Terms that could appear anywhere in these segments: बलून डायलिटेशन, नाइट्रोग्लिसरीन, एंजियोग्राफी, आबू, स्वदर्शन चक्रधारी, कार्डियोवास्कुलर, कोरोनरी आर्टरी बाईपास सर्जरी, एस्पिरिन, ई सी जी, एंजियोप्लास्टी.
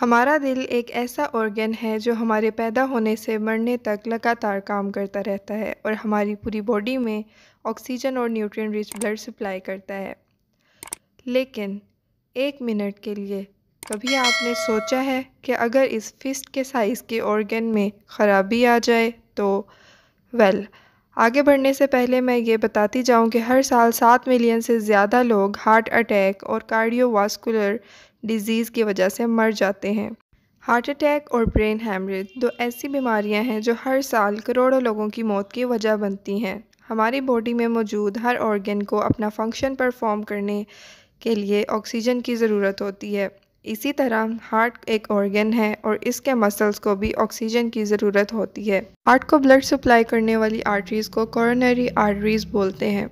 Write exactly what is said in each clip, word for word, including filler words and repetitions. हमारा दिल एक ऐसा ऑर्गन है जो हमारे पैदा होने से मरने तक लगातार काम करता रहता है और हमारी पूरी बॉडी में ऑक्सीजन और न्यूट्रिएंट रिच ब्लड सप्लाई करता है। लेकिन एक मिनट के लिए कभी आपने सोचा है कि अगर इस फिस्ट के साइज़ के ऑर्गन में ख़राबी आ जाए तो? वेल, आगे बढ़ने से पहले मैं ये बताती जाऊँ कि हर साल सात मिलियन से ज़्यादा लोग हार्ट अटैक और कार्डियोवास्कुलर डिजीज़ की वजह से मर जाते हैं। हार्ट अटैक और ब्रेन हैमरेज दो ऐसी बीमारियां हैं जो हर साल करोड़ों लोगों की मौत की वजह बनती हैं। हमारी बॉडी में मौजूद हर ऑर्गन को अपना फंक्शन परफॉर्म करने के लिए ऑक्सीजन की ज़रूरत होती है। इसी तरह हार्ट एक ऑर्गन है और इसके मसल्स को भी ऑक्सीजन की ज़रूरत होती है। हार्ट को ब्लड सप्लाई करने वाली आर्टरीज़ को कोरोनरी आर्टरीज बोलते हैं।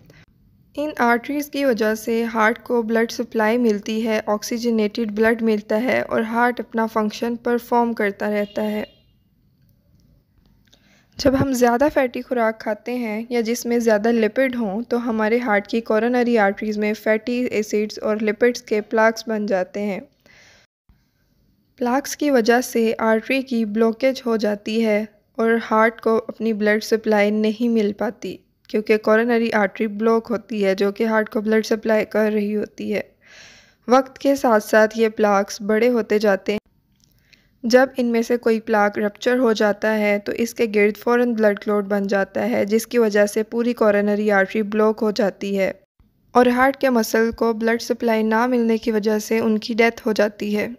इन आर्टरीज़ की वजह से हार्ट को ब्लड सप्लाई मिलती है, ऑक्सीजनेटेड ब्लड मिलता है और हार्ट अपना फंक्शन परफॉर्म करता रहता है। जब हम ज़्यादा फैटी खुराक खाते हैं या जिसमें ज़्यादा लिपिड हों तो हमारे हार्ट की कोरोनरी आर्टरीज़ में फैटी एसिड्स और लिपिड्स के प्लाक्स बन जाते हैं। प्लाक्स की वजह से आर्टरी की ब्लॉकेज हो जाती है और हार्ट को अपनी ब्लड सप्लाई नहीं मिल पाती, क्योंकि कोरोनरी आर्टरी ब्लॉक होती है जो कि हार्ट को ब्लड सप्लाई कर रही होती है। वक्त के साथ साथ ये प्लाक्स बड़े होते जाते हैं। जब इनमें से कोई प्लाक रप्चर हो जाता है तो इसके गिर्द फ़ौरन ब्लड क्लॉट बन जाता है, जिसकी वजह से पूरी कोरोनरी आर्टरी ब्लॉक हो जाती है और हार्ट के मसल को ब्लड सप्लाई ना मिलने की वजह से उनकी डेथ हो जाती है।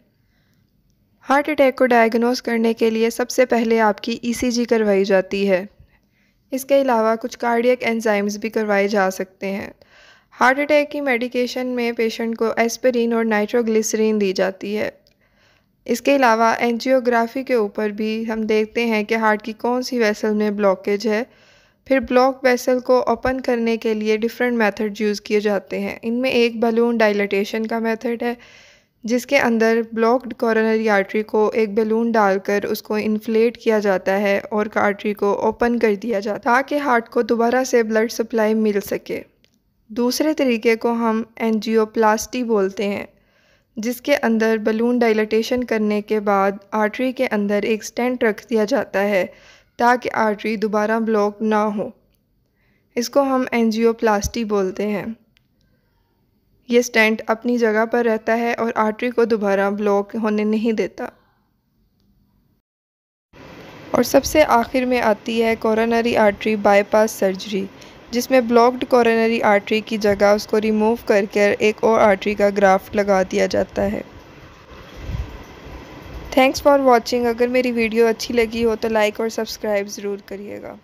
हार्ट अटैक को डायग्नोस करने के लिए सबसे पहले आपकी ई सी जी करवाई जाती है। इसके अलावा कुछ कार्डियक एंजाइम्स भी करवाए जा सकते हैं। हार्ट अटैक की मेडिकेशन में पेशेंट को एस्पिरिन और नाइट्रोग्लिसरीन दी जाती है। इसके अलावा एंजियोग्राफी के ऊपर भी हम देखते हैं कि हार्ट की कौन सी वेसल में ब्लॉकेज है। फिर ब्लॉक वेसल को ओपन करने के लिए डिफरेंट मेथड यूज़ किए जाते हैं। इनमें एक बलून डायलिटेशन का मेथड है, जिसके अंदर ब्लॉक्ड कोरोनरी आर्टरी को एक बैलून डालकर उसको इन्फ्लेट किया जाता है और आर्टरी को ओपन कर दिया जाता है ताकि हार्ट को दोबारा से ब्लड सप्लाई मिल सके। दूसरे तरीके को हम एंजियोप्लास्टी बोलते हैं, जिसके अंदर बैलून डायलिटेशन करने के बाद आर्टरी के अंदर एक स्टेंट रख दिया जाता है ताकि आर्टरी दोबारा ब्लॉक ना हो। इसको हम एंजियोप्लास्टी बोलते हैं। ये स्टेंट अपनी जगह पर रहता है और आर्टरी को दोबारा ब्लॉक होने नहीं देता। और सबसे आखिर में आती है कोरोनरी आर्टरी बाईपास सर्जरी, जिसमें ब्लॉक्ड कोरोनरी आर्टरी की जगह उसको रिमूव करके एक और आर्टरी का ग्राफ्ट लगा दिया जाता है। Thanks for watching. अगर मेरी वीडियो अच्छी लगी हो तो लाइक और सब्सक्राइब ज़रूर करिएगा।